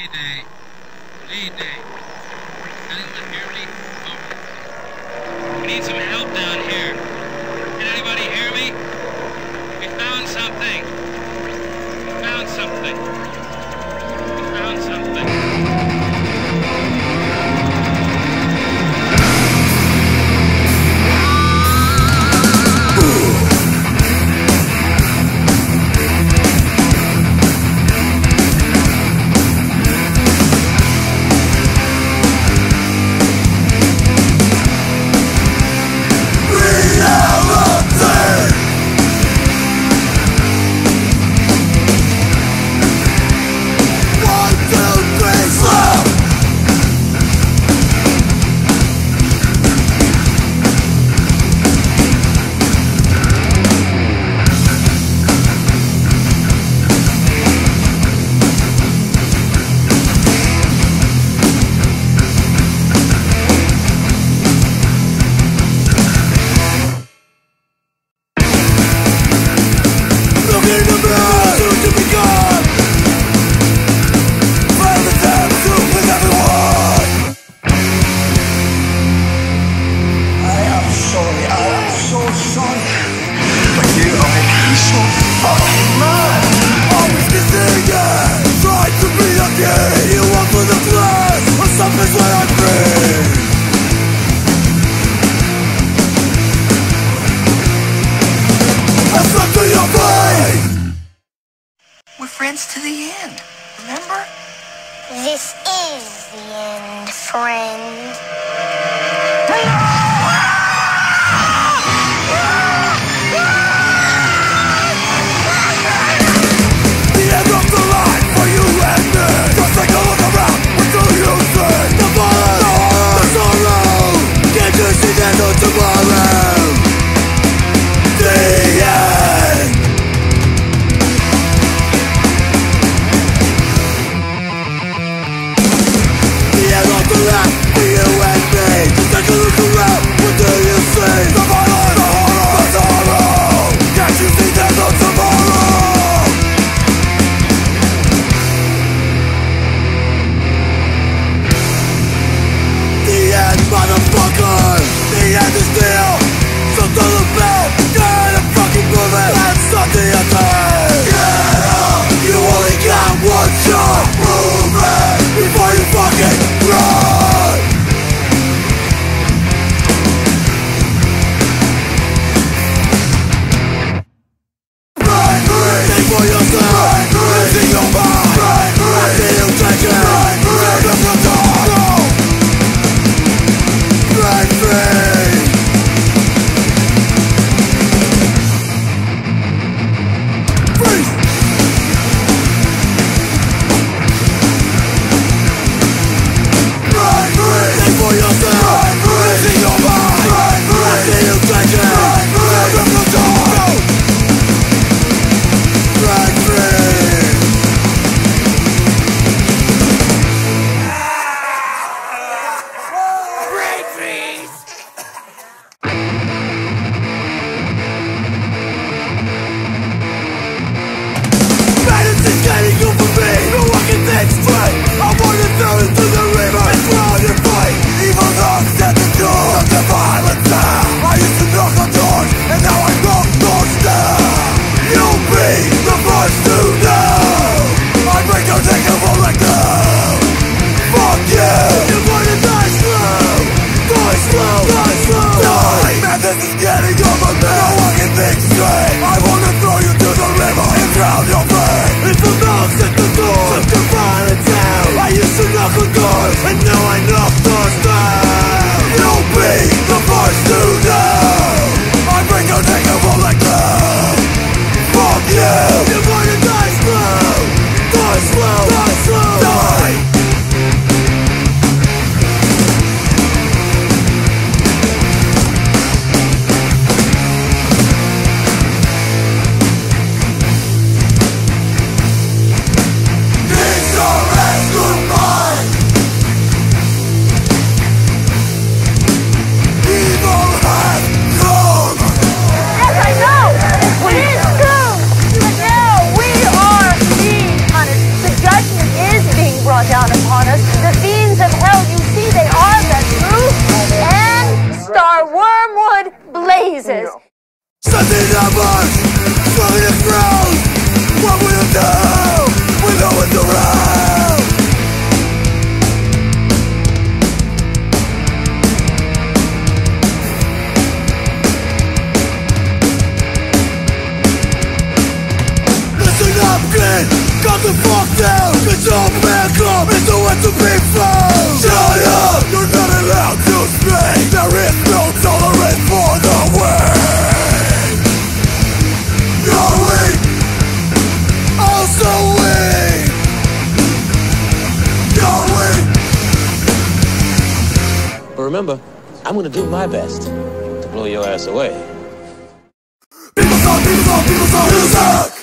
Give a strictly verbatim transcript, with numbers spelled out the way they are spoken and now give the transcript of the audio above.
Mayday. Mayday. Can anyone hear me? Over. We need some help down here. Can anybody hear me? We found something. We found something. We found something. To the end, remember? This is the end, friend. The end of the line for you and me. Just take a look around, what do you think? The fire, the horror, the sorrow. Can't you see the end of tomorrow? The end. The end of the line for you and me. million of us flooding the ground. What will you do with no one's around? Listen up, kid, cut the fuck down. It's all back up, it's nowhere to be found. Shut up, you're not allowed to speak. There is no tolerance for the way. But remember, I'm gonna do my best to blow your ass away. People suck, people suck, people suck, people suck.